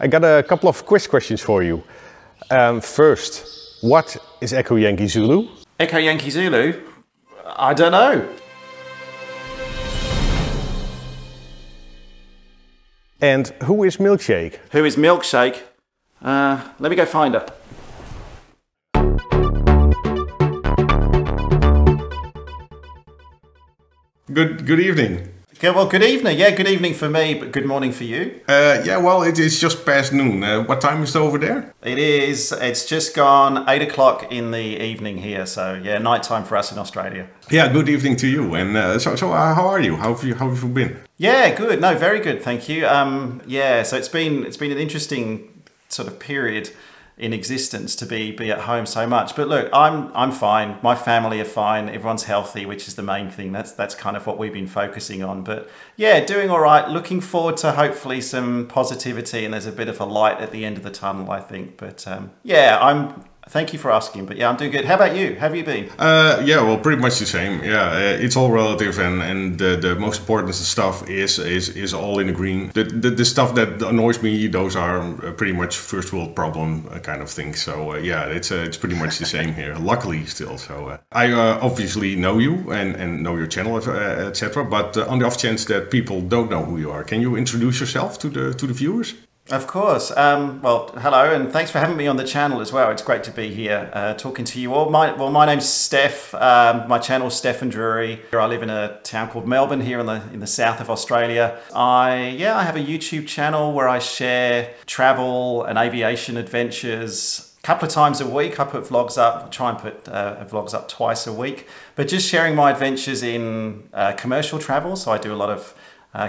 I got a couple of quiz questions for you. First, what is Echo Yankee Zulu? Echo Yankee Zulu? I don't know. And who is Milkshake? Who is Milkshake? Let me go find her. Good evening. Okay, well, good evening. Yeah, good evening for me, but good morning for you. Yeah, well, it's just past noon. What time is it over there? It is. It's just gone 8 o'clock in the evening here. So yeah, night time for us in Australia. Yeah, good evening to you. And so how are you? How have you been? Yeah, good. No, very good. Thank you. Yeah. So it's been an interesting sort of period in existence to be at home so much, but look, I'm fine. My family are fine. Everyone's healthy, which is the main thing. That's kind of what we've been focusing on. But yeah, doing all right. Looking forward to hopefully some positivity, and there's a bit of a light at the end of the tunnel, I think. But yeah, thank you for asking. But yeah, I'm doing good. How about you? How have you been? Yeah, well, pretty much the same. Yeah, it's all relative, and the most important stuff is all in the green. The stuff that annoys me, those are pretty much first world problem kind of things. So yeah, it's pretty much the same here. Luckily, still. So I obviously know you and know your channel, etc. But on the off chance that people don't know who you are, can you introduce yourself to the viewers? Of course. Well, hello, and thanks for having me on the channel as well. It's great to be here talking to you all. My name's Steph. My channel's Stefan Drury. I live in a town called Melbourne here in the south of Australia. I have a YouTube channel where I share travel and aviation adventures. Couple of times a week I put vlogs up. I try and put vlogs up twice a week, but just sharing my adventures in commercial travel. So I do a lot of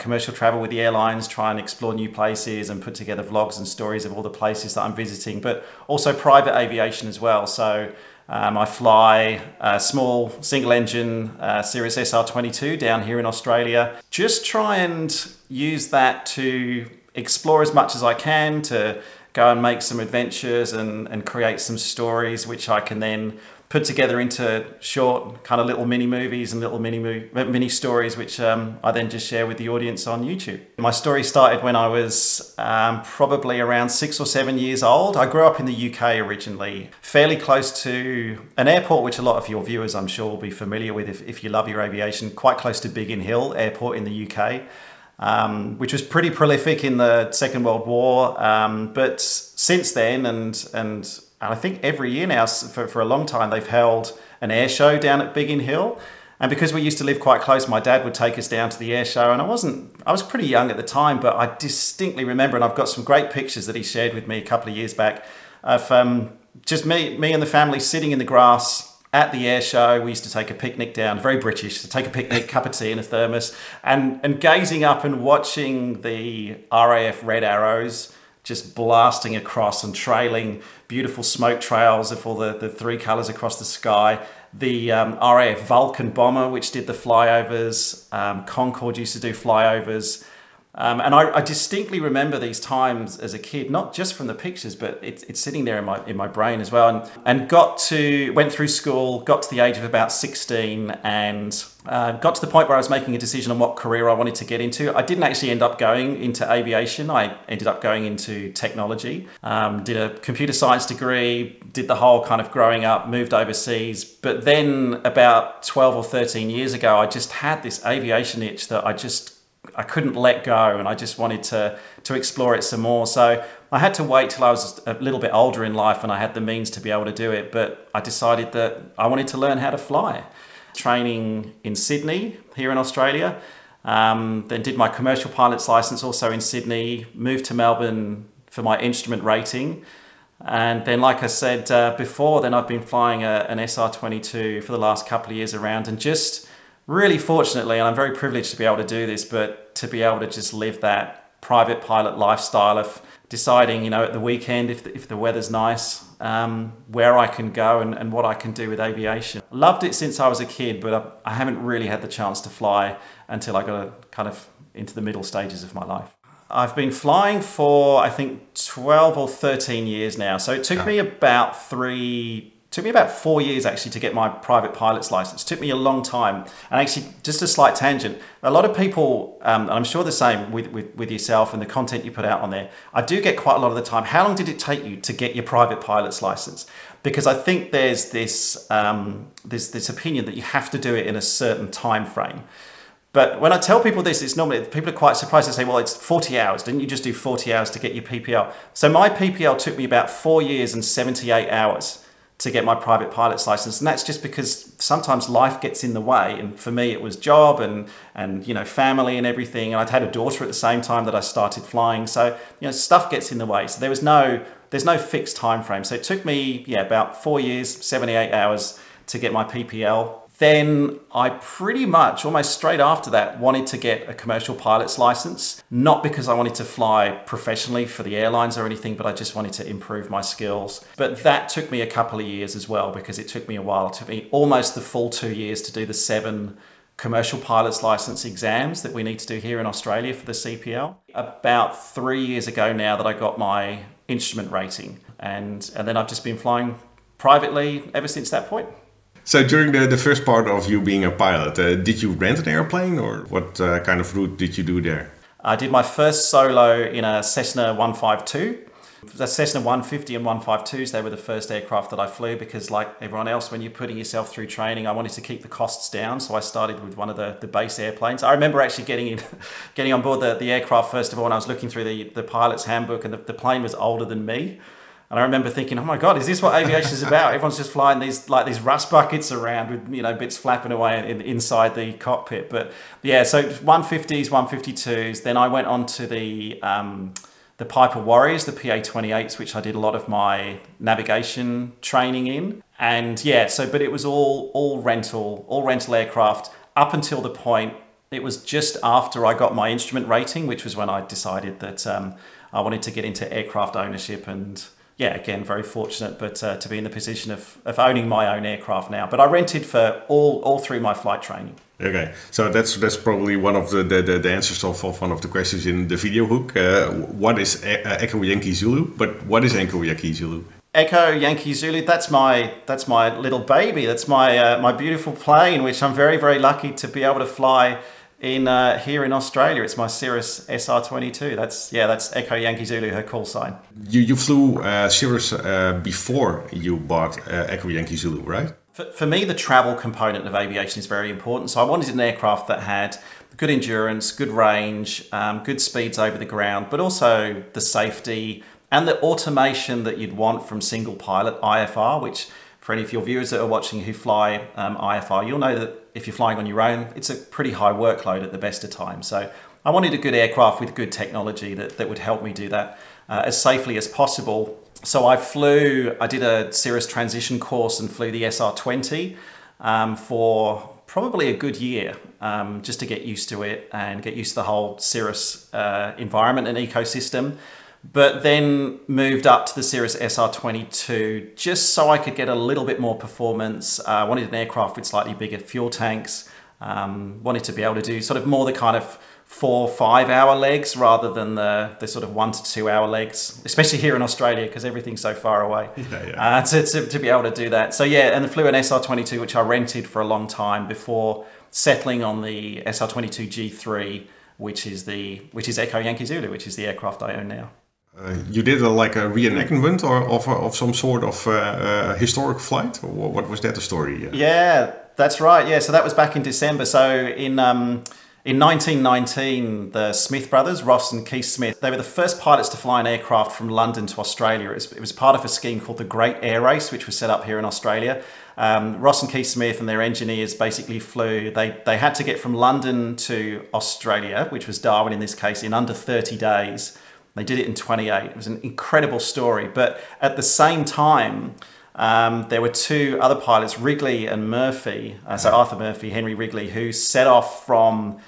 commercial travel with the airlines, try and explore new places and put together vlogs and stories of all the places that I'm visiting, but also private aviation as well. So I fly a small single engine Cirrus SR22 down here in Australia. Just try and use that to explore as much as I can, to go and make some adventures and create some stories, which I can then put together into short kind of little mini movies and little mini stories, which I then just share with the audience on YouTube. My story started when I was probably around 6 or 7 years old. I grew up in the UK originally, fairly close to an airport, which a lot of your viewers I'm sure will be familiar with if you love your aviation, quite close to Biggin Hill Airport in the UK, which was pretty prolific in the Second World War. But since then, and I think every year now for a long time, they've held an air show down at Biggin Hill. And because we used to live quite close, my dad would take us down to the air show. And I was pretty young at the time, but I distinctly remember, and I've got some great pictures that he shared with me a couple of years back of just me and the family sitting in the grass at the air show. We used to take a picnic down, very British, to take a picnic, cup of tea and a thermos, and gazing up and watching the RAF Red Arrows just blasting across and trailing beautiful smoke trails of all the three colours across the sky. The RAF Vulcan bomber, which did the flyovers. Concorde used to do flyovers. And I distinctly remember these times as a kid, not just from the pictures, but it's sitting there in my brain as well. And went through school, got to the age of about 16, and got to the point where I was making a decision on what career I wanted to get into. I didn't actually end up going into aviation. I ended up going into technology, did a computer science degree, did the whole kind of growing up, moved overseas. But then about 12 or 13 years ago, I just had this aviation itch that I couldn't let go, and I just wanted to explore it some more. So I had to wait till I was a little bit older in life and I had the means to be able to do it, but I decided that I wanted to learn how to fly. Training in Sydney here in Australia, then did my commercial pilot's license also in Sydney, moved to Melbourne for my instrument rating. And then, like I said before, then I've been flying an SR22 for the last couple of years around, and just really fortunately, and I'm very privileged to be able to do this, but to be able to just live that private pilot lifestyle of deciding, you know, at the weekend, if the weather's nice, where I can go and what I can do with aviation. Loved it since I was a kid, but I haven't really had the chance to fly until I got kind of into the middle stages of my life. I've been flying for, I think, 12 or 13 years now. So it took me about 3 Took me about 4 years actually to get my private pilot's license. Took me a long time. And actually, just a slight tangent, a lot of people, and I'm sure the same with yourself and the content you put out on there, I do get quite a lot of the time, how long did it take you to get your private pilot's license? Because I think there's this, this opinion that you have to do it in a certain time frame. But when I tell people this, it's normally, people are quite surprised. They say, well, it's 40 hours. Didn't you just do 40 hours to get your PPL? So my PPL took me about 4 years and 78 hours to get my private pilot's license. And that's just because sometimes life gets in the way. And for me, it was job and you know, family and everything. And I'd had a daughter at the same time that I started flying. So, you know, stuff gets in the way. So there was no, there's no fixed time frame. So it took me, yeah, about 4 years, 78 hours to get my PPL. Then I pretty much almost straight after that wanted to get a commercial pilot's license, not because I wanted to fly professionally for the airlines or anything, but I just wanted to improve my skills. But that took me a couple of years as well, because it took me a while. It took me almost the full 2 years to do the 7 commercial pilot's license exams that we need to do here in Australia for the CPL. About 3 years ago now that I got my instrument rating, and then I've just been flying privately ever since that point. So during the first part of you being a pilot, did you rent an airplane, or what kind of route did you do there? I did my first solo in a Cessna 152. The Cessna 150 and 152s, they were the first aircraft that I flew because, like everyone else, when you're putting yourself through training, I wanted to keep the costs down. So I started with one of the base airplanes. I remember actually getting on board the aircraft first of all, and I was looking through the pilot's handbook, and the plane was older than me. And I remember thinking, oh my God, is this what aviation is about? Everyone's just flying these, like these rust buckets around with, you know, bits flapping away inside the cockpit. But yeah, so 150s, 152s. Then I went on to the Piper Warriors, the PA-28s, which I did a lot of my navigation training in. And yeah, so, but it was all rental aircraft up until the point, it was just after I got my instrument rating, which was when I decided that I wanted to get into aircraft ownership. And yeah, again, very fortunate, but to be in the position of owning my own aircraft now. But I rented for all through my flight training. Okay, so that's probably one of the answers of one of the questions in the video hook. What is Echo Yankee Zulu? But what is Echo Yankee Zulu? Echo Yankee Zulu, that's my little baby. That's my my beautiful plane, which I'm very, very lucky to be able to fly in here in Australia. It's my Cirrus SR22. That's Echo Yankee Zulu, her call sign. You flew Cirrus before you bought Echo Yankee Zulu, right? For me, the travel component of aviation is very important. So I wanted an aircraft that had good endurance, good range, good speeds over the ground, but also the safety and the automation that you'd want from single pilot IFR, which for any of your viewers that are watching who fly IFR, you'll know that if you're flying on your own, it's a pretty high workload at the best of times. So I wanted a good aircraft with good technology that would help me do that as safely as possible. So I did a Cirrus transition course and flew the SR20 for probably a good year just to get used to it and get used to the whole Cirrus environment and ecosystem. But then moved up to the Cirrus SR22 just so I could get a little bit more performance. I wanted an aircraft with slightly bigger fuel tanks. Wanted to be able to do sort of more the kind of 4- or 5-hour legs rather than the sort of 1- to 2-hour legs, especially here in Australia because everything's so far away. Yeah, yeah. To be able to do that. So yeah, and I flew an SR22, which I rented for a long time before settling on the SR22 G3, which is Echo Yankee Zulu, which is the aircraft I own now. You did like a reenactment of some sort of historic flight? Or what was that, the story? Yeah, that's right. Yeah, so that was back in December. So in 1919, the Smith brothers, Ross and Keith Smith, they were the first pilots to fly an aircraft from London to Australia. It was part of a scheme called the Great Air Race, which was set up here in Australia. Ross and Keith Smith and their engineers basically flew. They had to get from London to Australia, which was Darwin in this case, in under 30 days. They did it in 28. It was an incredible story. But at the same time, there were two other pilots, Wrigley and Murphy. So Arthur Murphy, Henry Wrigley, who set off from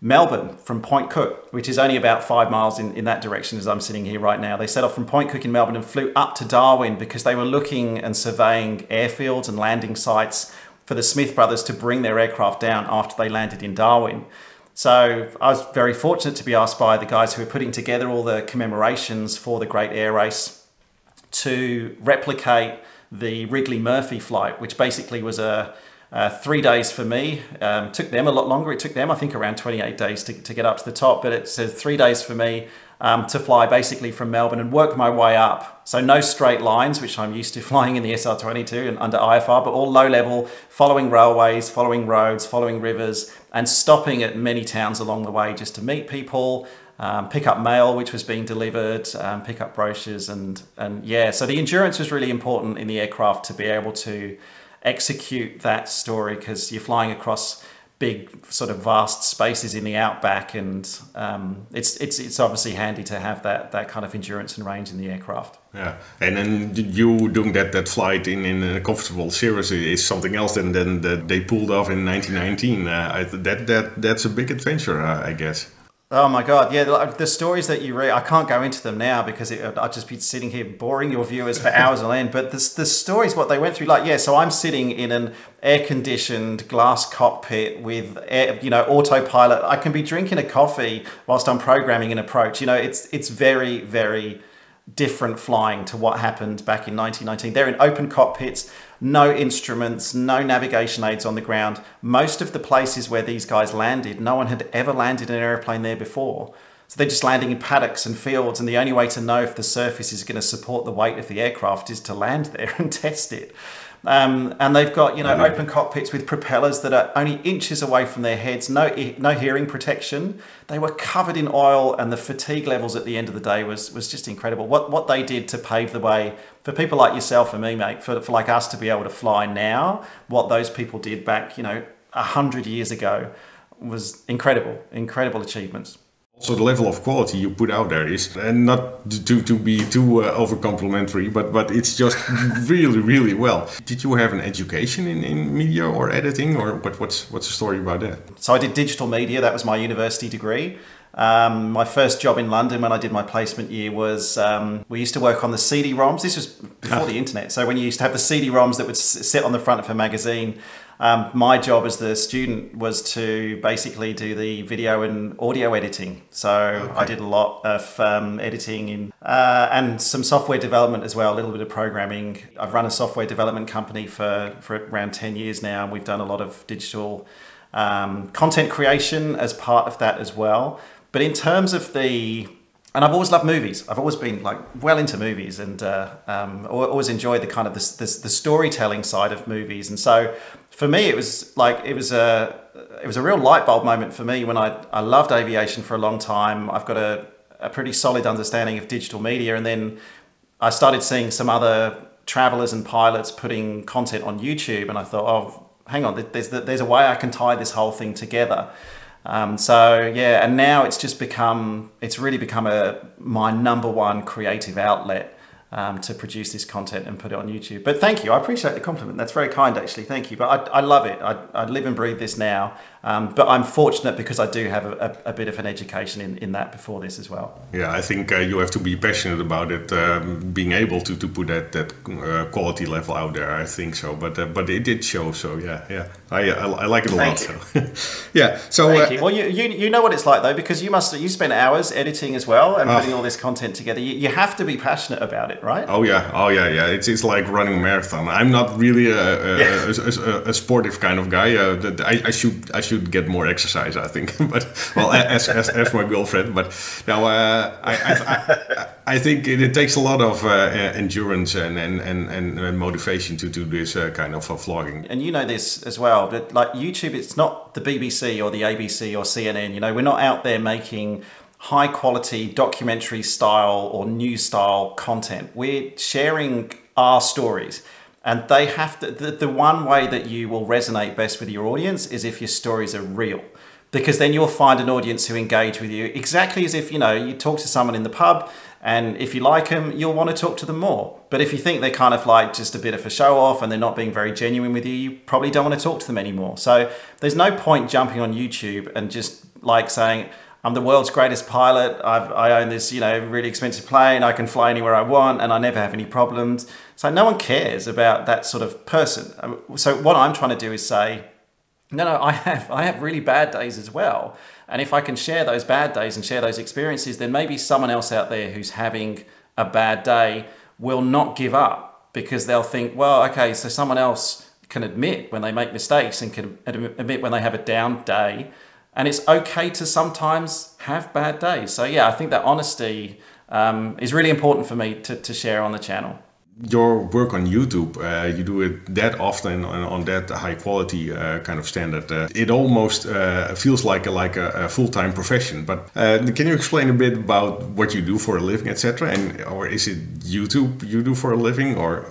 Melbourne, from Point Cook, which is only about 5 miles in that direction as I'm sitting here right now. They set off from Point Cook in Melbourne and flew up to Darwin because they were looking and surveying airfields and landing sites for the Smith brothers to bring their aircraft down after they landed in Darwin. So I was very fortunate to be asked by the guys who were putting together all the commemorations for the Great Air Race to replicate the Wrigley-Murphy flight, which basically was a 3 days for me. Took them a lot longer. It took them, I think, around 28 days to get up to the top, but it says 3 days for me to fly basically from Melbourne and work my way up. So no straight lines, which I'm used to flying in the SR22 and under IFR, but all low level, following railways, following roads, following rivers, and stopping at many towns along the way just to meet people, pick up mail which was being delivered, pick up brochures, and yeah. So the endurance was really important in the aircraft to be able to execute that story, because you're flying across big sort of vast spaces in the outback, and it's obviously handy to have that kind of endurance and range in the aircraft. Yeah, and then you doing that flight in a comfortable Cirrus is something else than that they pulled off in 1919. That's a big adventure, I guess. Oh my God, yeah, the stories that you read, I can't go into them now because I'd just be sitting here boring your viewers for hours on end, but the stories, what they went through, like, yeah, so I'm sitting in an air-conditioned glass cockpit with, autopilot. I can be drinking a coffee whilst I'm programming an approach. You know, it's very, very different flying to what happened back in 1919. They're in open cockpits, no instruments, no navigation aids on the ground. Most of the places where these guys landed, no one had ever landed an airplane there before. So they're just landing in paddocks and fields, and the only way to know if the surface is going to support the weight of the aircraft is to land there and test it. And they've got, open cockpits with propellers that are only inches away from their heads, no hearing protection. They were covered in oil, and the fatigue levels at the end of the day was just incredible. What they did to pave the way for people like yourself and me, mate, for like us to be able to fly now, what those people did back, 100 years ago was incredible, incredible achievements. So the level of quality you put out there is, and not to be too over-complimentary, but it's just really, really well. Did you have an education in media or editing, or what's the story about that? So I did digital media. That was my university degree. My first job in London when I did my placement year was, we used to work on the CD-ROMs. This was before the internet. So when you used to have the CD-ROMs that would sit on the front of a magazine, my job as the student was to basically do the video and audio editing. So okay. I did a lot of editing and some software development as well, a little bit of programming. I've run a software development company for around 10 years now, and we've done a lot of digital content creation as part of that as well. But in terms of and I've always loved movies. I've always been well into movies, and always enjoyed the kind of the storytelling side of movies. And so for me, it was a real light bulb moment for me when I loved aviation for a long time. I've got a pretty solid understanding of digital media, and then I started seeing some other travelers and pilots putting content on YouTube, and I thought, oh, hang on, there's a way I can tie this whole thing together. So yeah, and now it's really become my #1 creative outlet to produce this content and put it on YouTube. But thank you, I appreciate the compliment. That's very kind, actually. Thank you. But I love it. I live and breathe this now. But I'm fortunate because I do have a bit of an education in that before this as well. Yeah, I think you have to be passionate about it, being able to put that quality level out there. I think so, but it did show. So yeah, I like it a lot. So. Yeah. So thank you. Well, you know what it's like though, because you spend hours editing as well and putting all this content together. You have to be passionate about it, right? Oh yeah. It's like running a marathon. I'm not really a sportive kind of guy. I should get more exercise, I think. But well, as my girlfriend. But now I think it takes a lot of endurance and motivation to do this kind of vlogging. And you know this as well, but like YouTube, it's not the BBC or the ABC or CNN. You know, we're not out there making high quality documentary style or news style content. We're sharing our stories. And they have to, the one way that you will resonate best with your audience is if your stories are real, because then you'll find an audience who engage with you exactly as if, you talk to someone in the pub, and if you like them, you'll want to talk to them more. But if you think they're kind of like just a bit of a show off and they're not being very genuine with you, you probably don't want to talk to them anymore. So there's no point jumping on YouTube and just like saying, I'm the world's greatest pilot. I own this, really expensive plane. I can fly anywhere I want, and I never have any problems. So no one cares about that sort of person. So what I'm trying to do is say, no, I have really bad days as well. And if I can share those bad days and share those experiences, then maybe someone else out there who's having a bad day will not give up. because they'll think, well, okay, so someone else can admit when they make mistakes and can admit when they have a down day. And it's okay to sometimes have bad days. So yeah, I think that honesty is really important for me to share on the channel. Your work on YouTube, you do it that often on that high quality kind of standard. It almost feels like a full-time profession. But can you explain a bit about what you do for a living, etc.? And or is it YouTube you do for a living, or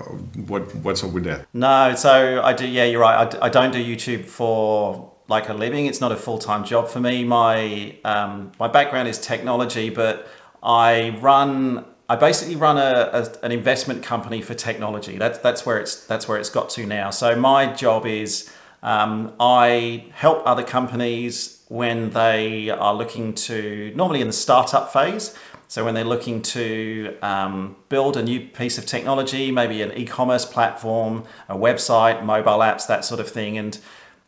what's up with that? No, so I do. Yeah, you're right. I don't do YouTube for like a living. It's not a full-time job for me. My my background is technology, but I basically run an investment company for technology. That's where it's got to now. So my job is I help other companies when they are looking to, normally in the startup phase. So when they're looking to build a new piece of technology, maybe an e-commerce platform, a website, mobile apps, that sort of thing. And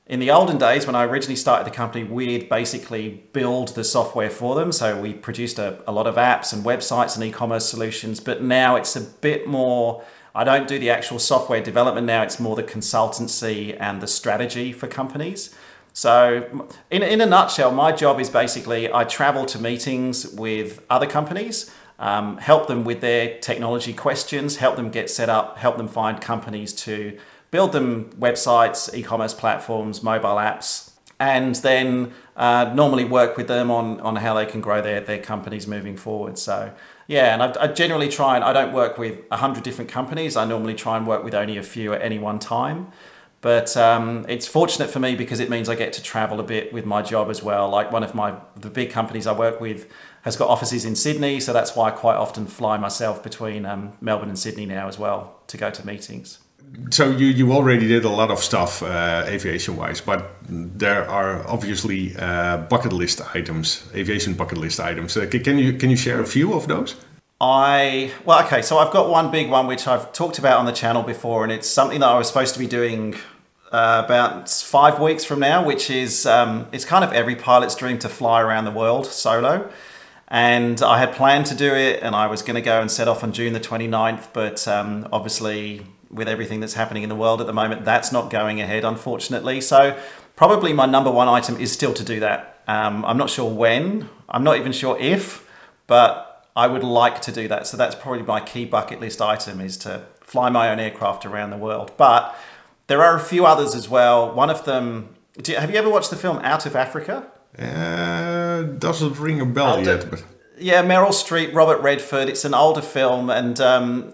in the olden days, when I originally started the company, we'd basically build the software for them. So we produced a lot of apps and websites and e-commerce solutions, but now it's a bit more, I don't do the actual software development now, it's more the consultancy and the strategy for companies. So in a nutshell, my job is basically, I travel to meetings with other companies, help them with their technology questions, help them get set up, help them find companies to build them websites, e-commerce platforms, mobile apps, and then normally work with them on how they can grow their companies moving forward. So yeah, and I generally try, and I don't work with 100 different companies. I normally try and work with only a few at any one time. But it's fortunate for me because it means I get to travel a bit with my job as well. Like one of the big companies I work with has got offices in Sydney. So that's why I quite often fly myself between Melbourne and Sydney now as well to go to meetings. So you already did a lot of stuff aviation-wise, but there are obviously bucket list items, aviation bucket list items. Can you share a few of those? Well, okay. So I've got one big one which I've talked about on the channel before, and it's something that I was supposed to be doing about 5 weeks from now, which is it's kind of every pilot's dream to fly around the world solo. And I had planned to do it, and I was going to go and set off on June the 29th, but obviously, with everything that's happening in the world at the moment, that's not going ahead, unfortunately. So probably my number one item is still to do that. I'm not sure when, I'm not even sure if, but I would like to do that. So that's probably my key bucket list item, is to fly my own aircraft around the world. But there are a few others as well. One of them, have you ever watched the film Out of Africa? Doesn't ring a bell yet, but... Yeah, Meryl Streep, Robert Redford. It's an older film, and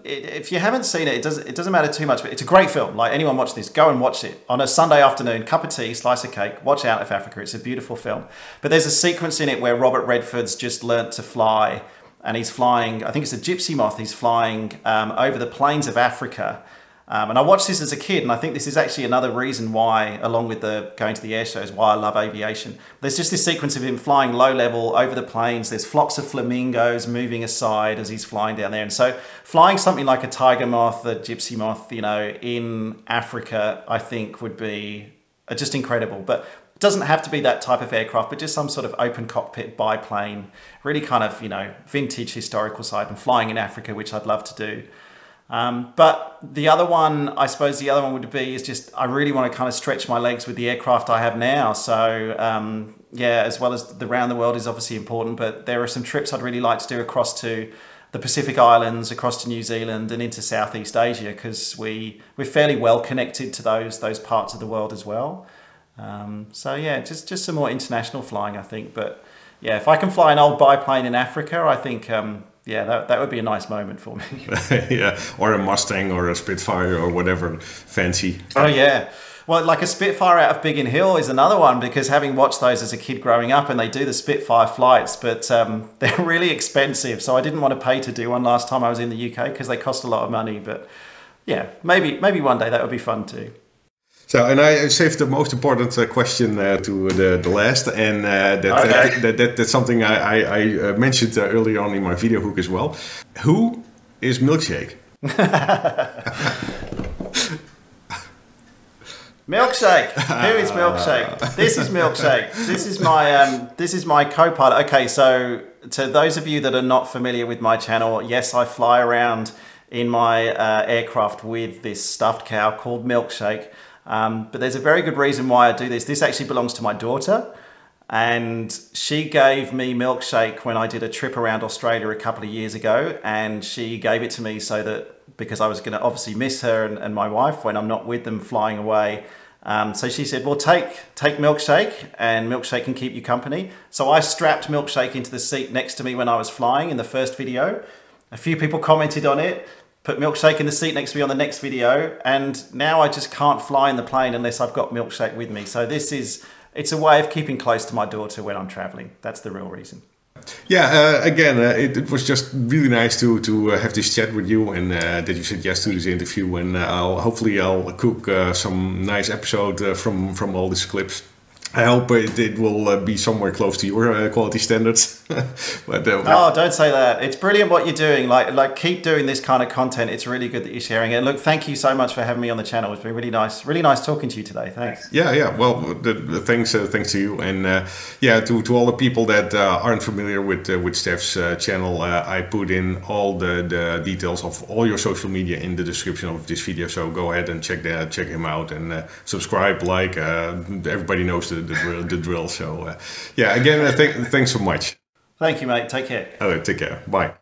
if you haven't seen it, it doesn't matter too much. But it's a great film. Like, anyone watch this, go and watch it on a Sunday afternoon, cup of tea, slice of cake. Watch Out of Africa. It's a beautiful film. But there's a sequence in it where Robert Redford's just learnt to fly, and he's flying. I think it's a gypsy moth. He's flying over the plains of Africa. And I watched this as a kid, and I think this is actually another reason why, along with the going to the air shows, why I love aviation. There's just this sequence of him flying low level over the plains. There's flocks of flamingos moving aside as he's flying down there. And so flying something like a tiger moth, a gypsy moth, you know, in Africa, I think would be just incredible. But it doesn't have to be that type of aircraft, but just some sort of open cockpit biplane, really kind of, you know, vintage historical side, and flying in Africa, which I'd love to do. But the other one, I suppose the other one would be, is just, I really want to kind of stretch my legs with the aircraft I have now. So yeah, as well as the round the world is obviously important, but there are some trips I'd really like to do across to the Pacific Islands, across to New Zealand, and into Southeast Asia, because we're fairly well connected to those parts of the world as well. So yeah, just some more international flying, I think. But yeah, if I can fly an old biplane in Africa, I think... yeah, that would be a nice moment for me. Yeah, or a Mustang or a Spitfire or whatever fancy. Oh yeah, well, like a Spitfire out of Biggin Hill is another one, because having watched those as a kid growing up, and they do the Spitfire flights, but they're really expensive. So I didn't want to pay to do one last time I was in the UK, because they cost a lot of money. But yeah, maybe one day that would be fun too. So, and I saved the most important question to the last, and that's something I mentioned earlier on in my video hook as well. Who is Milkshake? Milkshake. Who is Milkshake? This is Milkshake. This is my co-pilot. Okay, so to those of you that are not familiar with my channel, yes, I fly around in my aircraft with this stuffed cow called Milkshake. But there's a very good reason why I do this. This actually belongs to my daughter, and she gave me Milkshake when I did a trip around Australia a couple of years ago, and she gave it to me so that, because I was going to obviously miss her and my wife when I'm not with them flying away. So she said, well, take Milkshake, and Milkshake can keep you company. So I strapped Milkshake into the seat next to me when I was flying in the first video. A few people commented on it, put Milkshake in the seat next to me on the next video, and now I just can't fly in the plane unless I've got Milkshake with me. So this is, it's a way of keeping close to my daughter when I'm traveling. That's the real reason. Yeah, again, it was just really nice to have this chat with you, and that you said yes to this interview, and hopefully I'll cook some nice episode from all these clips. I hope it will be somewhere close to your quality standards. But, oh, don't say that. It's brilliant what you're doing. Like keep doing this kind of content. It's really good that you're sharing it. Look, thank you so much for having me on the channel. It's been really nice talking to you today. Thanks. Yeah, yeah. Well, thanks to you, and yeah, to all the people that aren't familiar with Stef's channel. I put in all the details of all your social media in the description of this video. So go ahead and check him out, and subscribe, like. Everybody knows that. The drill. So yeah, again, thanks so much. Thank you, mate. Take care. All right, take care. Bye.